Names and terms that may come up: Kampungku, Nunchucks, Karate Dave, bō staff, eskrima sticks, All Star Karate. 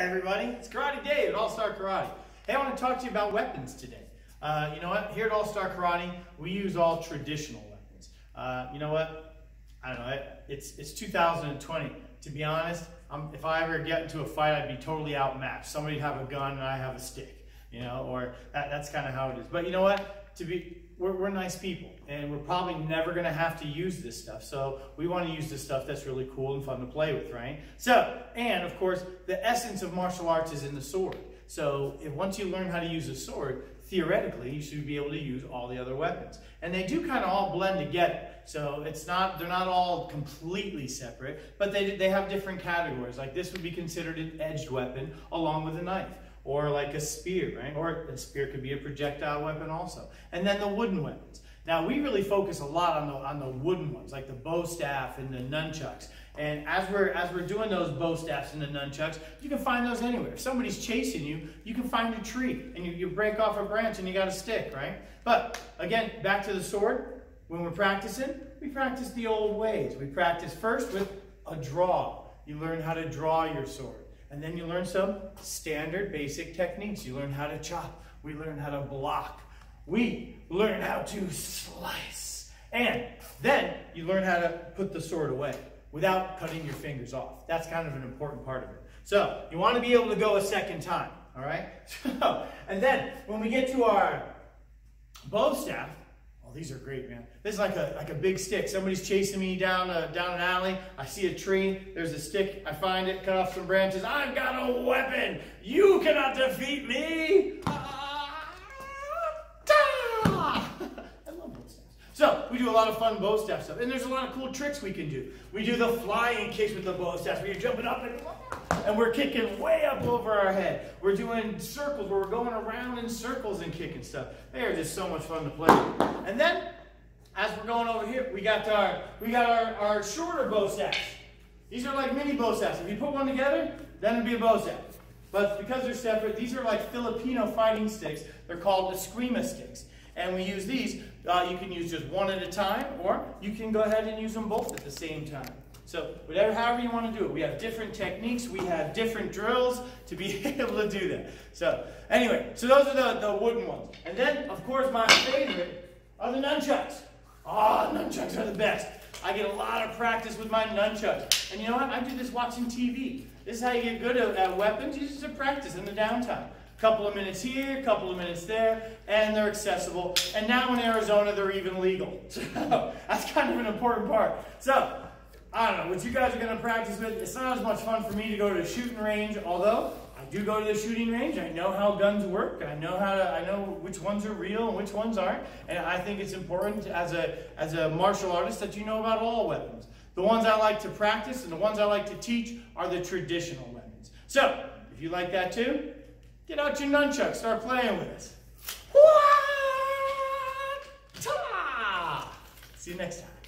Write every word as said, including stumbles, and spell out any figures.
Alright everybody, it's Karate Dave at All Star Karate. Hey, I want to talk to you about weapons today. Uh, you know what, here at All Star Karate, we use all traditional weapons. Uh, you know what, I don't know, it's, it's two thousand twenty. To be honest, I'm, if I ever get into a fight, I'd be totally outmatched. Somebody have a gun and I have a stick, you know, or that, that's kind of how it is. But you know what, to be, we're, we're nice people and we're probably never going to have to use this stuff. So we want to use this stuff that's really cool and fun to play with, right? So, and of course, the essence of martial arts is in the sword. So if, once you learn how to use a sword, theoretically, you should be able to use all the other weapons. And they do kind of all blend together. So it's not, they're not all completely separate, but they, they have different categories. Like this would be considered an edged weapon along with a knife, or like a spear, right? Or a spear could be a projectile weapon also. And then the wooden weapons. Now we really focus a lot on the, on the wooden ones, like the bō staff and the nunchucks. And as we're, as we're doing those bō staffs and the nunchucks, you can find those anywhere. If somebody's chasing you, you can find a tree and you, you break off a branch and you got a stick, right? But again, back to the sword, when we're practicing, we practice the old ways. We practice first with a draw. You learn how to draw your sword. And then you learn some standard basic techniques. You learn how to chop. We learn how to block. We learn how to slice. And then you learn how to put the sword away without cutting your fingers off. That's kind of an important part of it. So you want to be able to go a second time, all right? So, and then when we get to our bō staff, oh, these are great, man. This is like a, like a big stick. Somebody's chasing me down, a, down an alley. I see a tree. There's a stick. I find it, cut off some branches. I've got a weapon. You cannot defeat me. So we do a lot of fun bō staff stuff, and there's a lot of cool tricks we can do. We do the flying kicks with the bō staff, where you're jumping up and, and we're kicking way up over our head. We're doing circles where we're going around in circles and kicking stuff. They are just so much fun to play with. And then, as we're going over here, we got our we got our, our shorter bō staffs. These are like mini bō staffs. If you put one together, then it'd be a bō staff. But because they're separate, these are like Filipino fighting sticks. They're called eskrima sticks. And we use these, uh, you can use just one at a time, or you can go ahead and use them both at the same time. So whatever, however you want to do it. We have different techniques, we have different drills to be able to do that. So anyway, so those are the, the wooden ones. And then, of course, my favorite are the nunchucks. Oh, nunchucks are the best. I get a lot of practice with my nunchucks. And you know what? I do this watching T V. This is how you get good at, at weapons. You just practice in the downtime. Couple of minutes here, couple of minutes there, and they're accessible. And now in Arizona, they're even legal. So that's kind of an important part. So I don't know what you guys are going to practice with. It's not as much fun for me to go to a shooting range, although I do go to the shooting range. I know how guns work. I know how to. I know which ones are real and which ones aren't. And I think it's important as a as a martial artist that you know about all weapons. The ones I like to practice and the ones I like to teach are the traditional weapons. So if you like that too, get out your nunchucks, start playing with us. See you next time.